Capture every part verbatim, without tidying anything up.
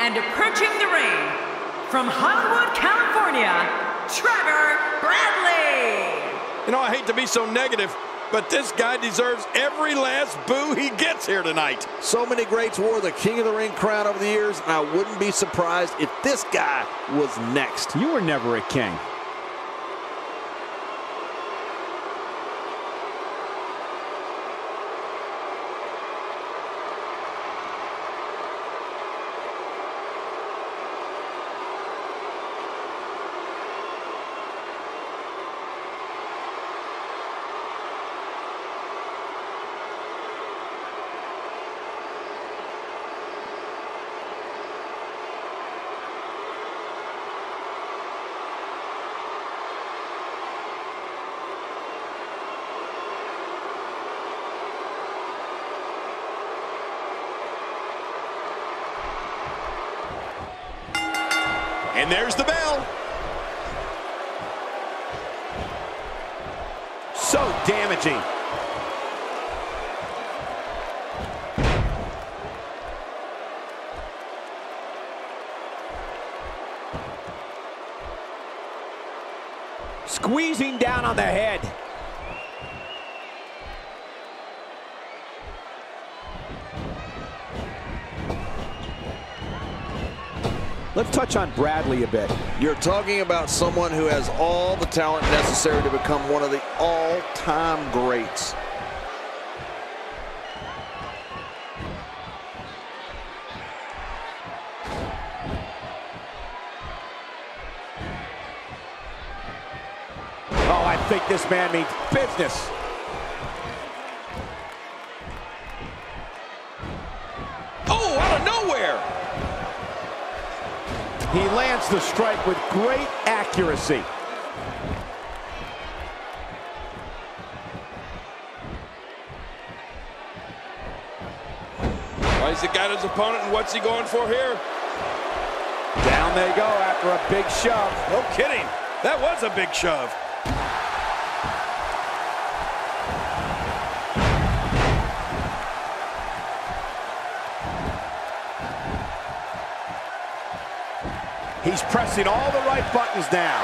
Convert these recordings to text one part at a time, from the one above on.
And approaching the ring, from Hollywood, California, Trevor Bradley! You know, I hate to be so negative, but this guy deserves every last boo he gets here tonight. So many greats wore the King of the Ring crown over the years, and I wouldn't be surprised if this guy was next. You were never a king. And there's the bell. So damaging. Squeezing down on the head. Let's touch on Bradley a bit. You're talking about someone who has all the talent necessary to become one of the all-time greats. Oh, I think this man means business. Oh, out of nowhere! He lands the strike with great accuracy. Well, he's got his opponent, and what's he going for here? Down they go after a big shove. No kidding. That was a big shove. He's pressing all the right buttons now.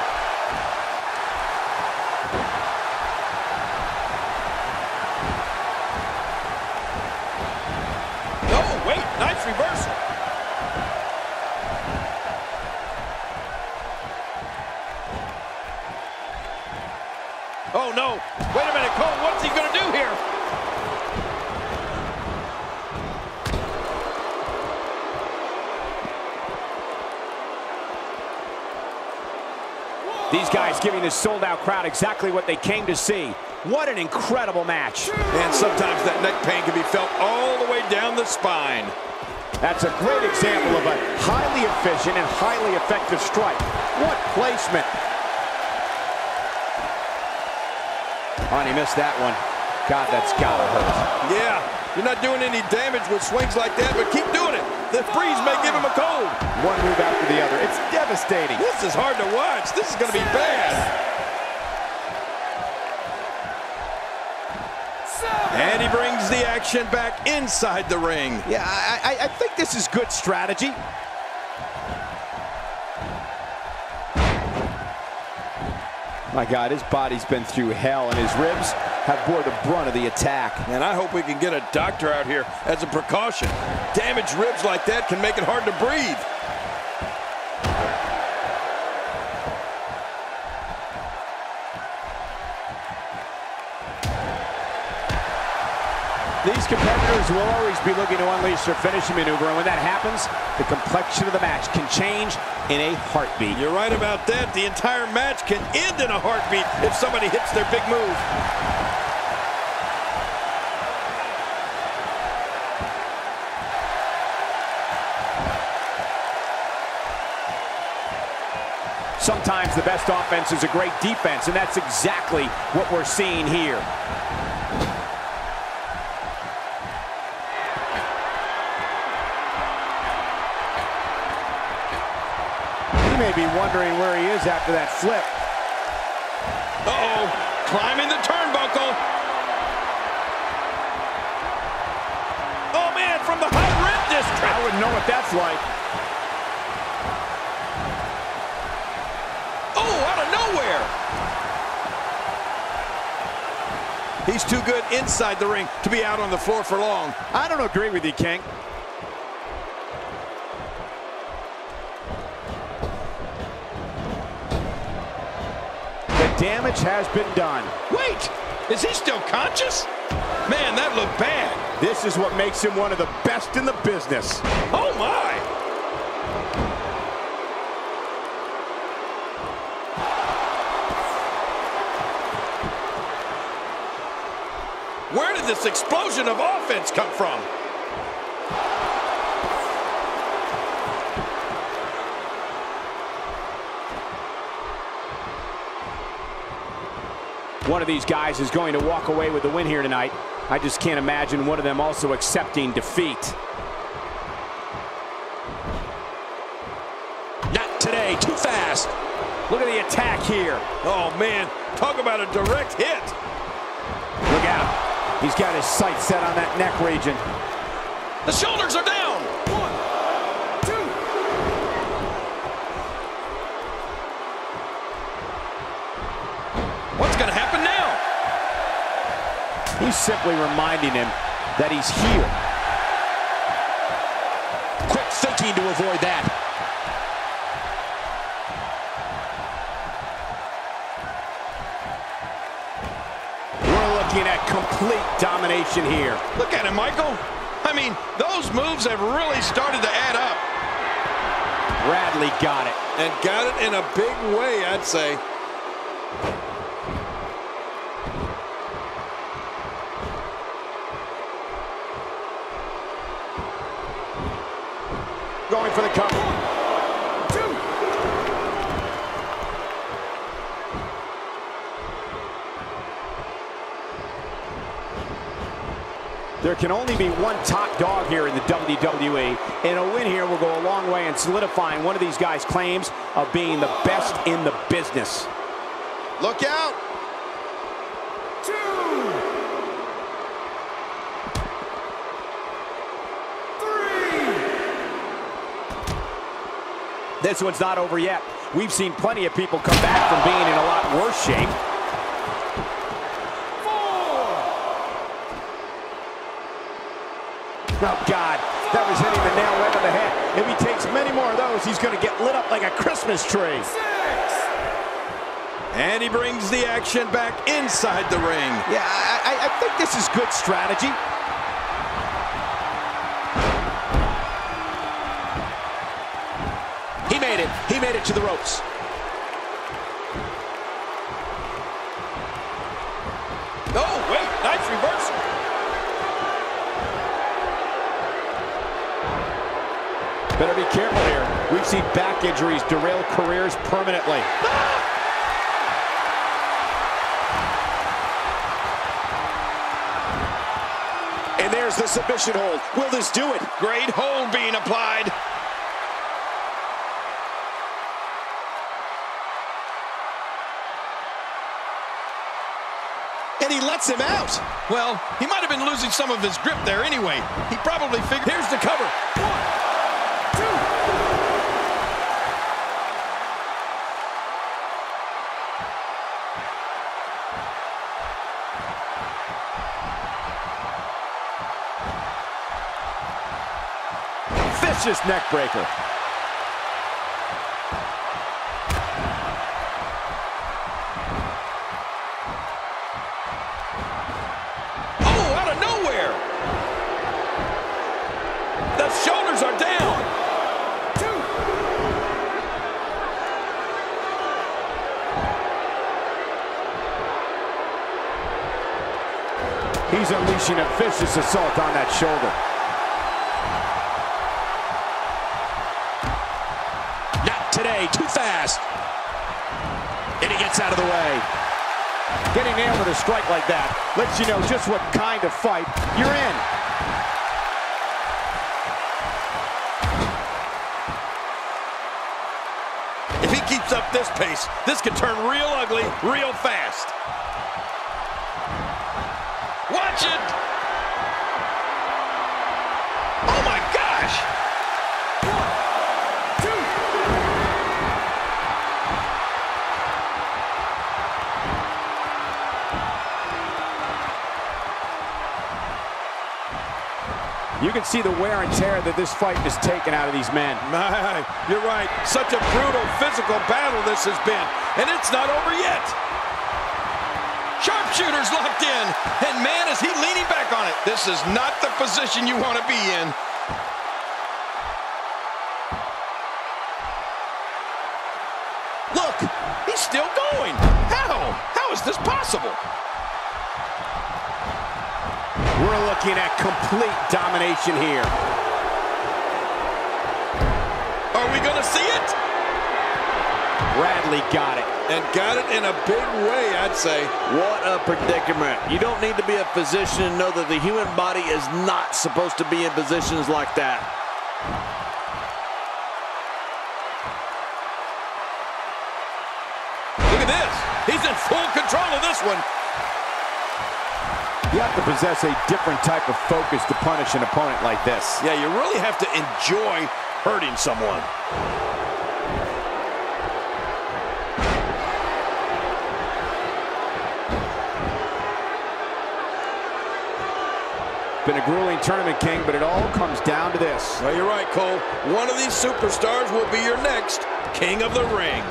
Oh, wait, nice reversal. Oh, no. Wait a minute, Cole, what's he going to do here? These guys giving this sold-out crowd exactly what they came to see. What an incredible match. And sometimes that neck pain can be felt all the way down the spine. That's a great example of a highly efficient and highly effective strike. What placement. Oh, and he missed that one. God, that's gotta hurt. Yeah, you're not doing any damage with swings like that, but keep doing it. The freeze may give him a cold. One move after the other. It's devastating. This is hard to watch. This is going to be bad. And he brings the action back inside the ring. Yeah, I, I, I think this is good strategy. My God, his body's been through hell, and his ribs have bore the brunt of the attack. And I hope we can get a doctor out here as a precaution. Damaged ribs like that can make it hard to breathe. These competitors will always be looking to unleash their finishing maneuver, and when that happens, the complexion of the match can change in a heartbeat. You're right about that. The entire match can end in a heartbeat if somebody hits their big move. Sometimes the best offense is a great defense, and that's exactly what we're seeing here. May be wondering where he is after that flip. Uh-oh, climbing the turnbuckle. Oh man, from the high rib district. I wouldn't know what that's like. He's too good inside the ring to be out on the floor for long. I don't agree with you, King. The damage has been done. Wait, is he still conscious? Man, that looked bad. This is what makes him one of the best in the business. Oh, my. Where did this explosion of offense come from? One of these guys is going to walk away with the win here tonight. I just can't imagine one of them also accepting defeat. Not today, too fast. Look at the attack here. Oh, man, talk about a direct hit. Look out. He's got his sights set on that neck region. The shoulders are down. One, two. What's going to happen now? He's simply reminding him that he's here. Quick thinking to avoid that. We're looking at complete domination here. Look at him, Michael. I mean, those moves have really started to add up. Bradley got it. And got it in a big way, I'd say. Going for the cover. One, two. There can only be one top dog here in the W W E, and a win here will go a long way in solidifying one of these guys' claims of being the best in the business. Look out! This one's not over yet. We've seen plenty of people come back from being in a lot worse shape. Four. Oh, God. That was hitting the nail right on the head. If he takes many more of those, he's going to get lit up like a Christmas tree. Six. And he brings the action back inside the ring. Yeah, I, I think this is good strategy. He made it to the ropes. Oh, wait, nice reversal. Better be careful here. We've seen back injuries derail careers permanently. Ah! And there's the submission hold. Will this do it? Great hold being applied. And he lets him out. Well, he might have been losing some of his grip there anyway. He probably figured, here's the cover. One, two. Vicious neck breaker. Shoulders are down. Two. He's unleashing a vicious assault on that shoulder. Not today, too fast. And he gets out of the way. Getting nailed with a strike like that lets you know just what kind of fight you're in. If he keeps up this pace, this could turn real ugly, real fast. Watch it! Oh, my gosh! One, two! You can see the wear and tear that this fight has taken out of these men. My, you're right. Such a brutal physical battle this has been, and it's not over yet. Sharpshooter's locked in, and man, is he leaning back on it. This is not the position you want to be in. Look, he's still going. How? How is this possible? We're looking at complete domination here. Are we going to see it? Bradley got it. And got it in a big way, I'd say. What a predicament. You don't need to be a physician to know that the human body is not supposed to be in positions like that. Look at this. He's in full control of this one. You have to possess a different type of focus to punish an opponent like this. Yeah, you really have to enjoy hurting someone. Been a grueling tournament, King, but it all comes down to this. Well, you're right, Cole. One of these superstars will be your next King of the Ring.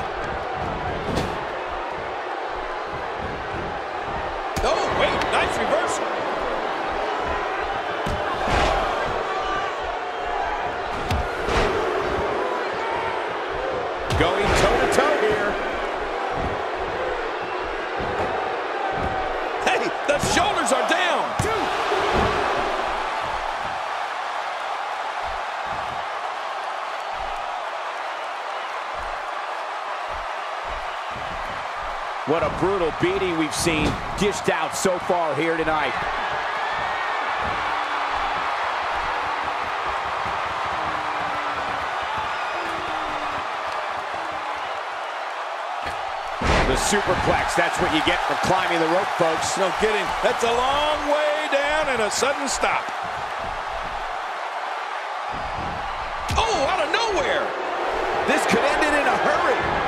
Oh, wait, nice reversal. Going toe-to-toe here. Hey, the shoulders are down. What a brutal beating we've seen dished out so far here tonight. The superplex, that's what you get for climbing the rope, folks. No kidding. That's a long way down and a sudden stop. Oh, out of nowhere. This could end it in a hurry.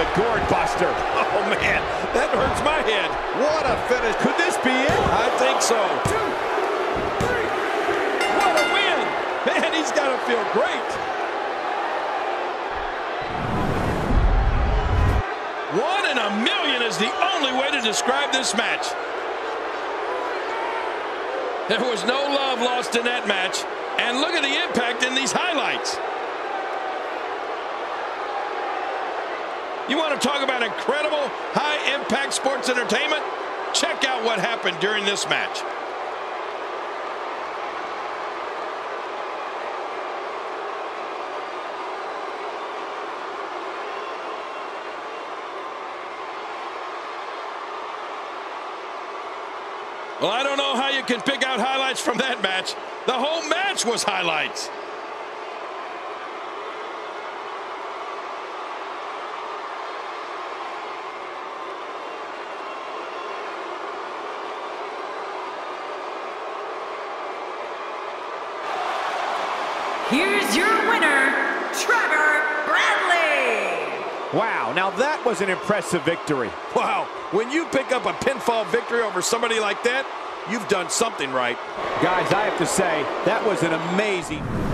The gourd buster. Oh, man, that hurts my head. What a finish. Could this be it? I think so. Two, three. What a win. Man, he's got to feel great. One in a million is the only way to describe this match. There was no love lost in that match. And look at the impact in these highlights. You want to talk about incredible, high-impact sports entertainment? Check out what happened during this match. Well, I don't know how you can pick out highlights from that match. The whole match was highlights. Here's your winner, Trevor Bradley. Wow, now that was an impressive victory. Wow, when you pick up a pinfall victory over somebody like that, you've done something right. Guys, I have to say, that was an amazing...